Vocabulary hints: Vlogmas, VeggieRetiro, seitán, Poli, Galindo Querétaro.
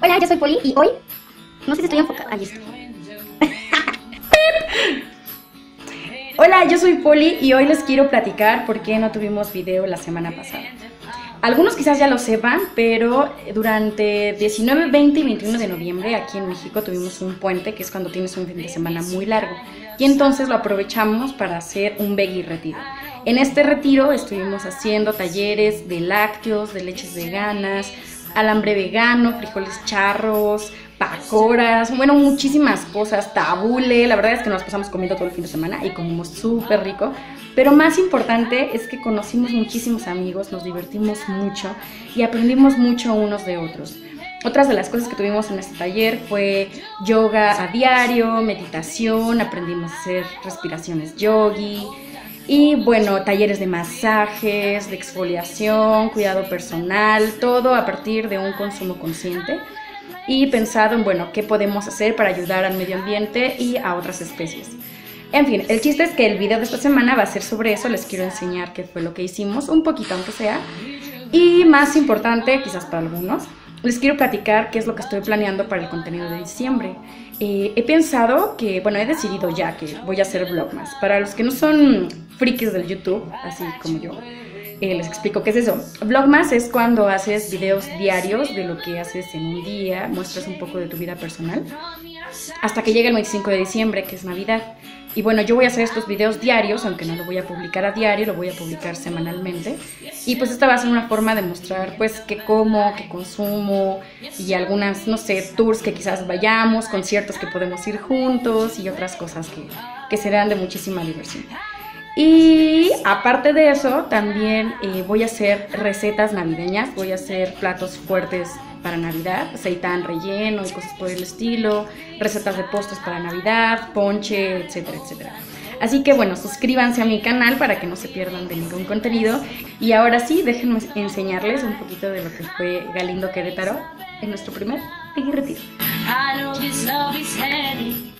Hola, yo soy Poli y hoy... No sé si estoy enfocada... Ahí estoy. Hola, yo soy Poli y hoy les quiero platicar por qué no tuvimos video la semana pasada. Algunos quizás ya lo sepan, pero durante 19, 20 y 21 de noviembre aquí en México tuvimos un puente, que es cuando tienes un fin de semana muy largo. Y entonces lo aprovechamos para hacer un veggie retiro. En este retiro estuvimos haciendo talleres de lácteos, de leches veganas, alambre vegano, frijoles charros, pacoras, bueno, muchísimas cosas, tabule. La verdad es que nos pasamos comiendo todo el fin de semana y comimos súper rico, pero más importante es que conocimos muchísimos amigos, nos divertimos mucho y aprendimos mucho unos de otros. Otras de las cosas que tuvimos en este taller fue yoga a diario, meditación, aprendimos a hacer respiraciones yogi, y bueno, talleres de masajes, de exfoliación, cuidado personal, todo a partir de un consumo consciente y pensado en, bueno, qué podemos hacer para ayudar al medio ambiente y a otras especies. En fin, el chiste es que el video de esta semana va a ser sobre eso, les quiero enseñar qué fue lo que hicimos, un poquito aunque sea, y más importante, quizás para algunos, les quiero platicar qué es lo que estoy planeando para el contenido de diciembre. He pensado que, bueno, he decidido ya que voy a hacer Vlogmas. Para los que no son frikis del YouTube, así como yo, les explico qué es eso. Vlogmas es cuando haces videos diarios de lo que haces en un día, muestras un poco de tu vida personal, hasta que llegue el 25 de diciembre, que es Navidad. Y bueno, yo voy a hacer estos videos diarios, aunque no lo voy a publicar a diario, lo voy a publicar semanalmente. Y pues esta va a ser una forma de mostrar pues qué como, qué consumo y algunas, no sé, tours que quizás vayamos, conciertos que podemos ir juntos y otras cosas que serán de muchísima diversión. Y aparte de eso, también voy a hacer recetas navideñas, voy a hacer platos fuertes para Navidad, seitán relleno y cosas por el estilo, recetas de postres para Navidad, ponche, etcétera, etcétera. Así que bueno, suscríbanse a mi canal para que no se pierdan de ningún contenido. Y ahora sí, déjenme enseñarles un poquito de lo que fue Galindo Querétaro en nuestro primer veggie retiro.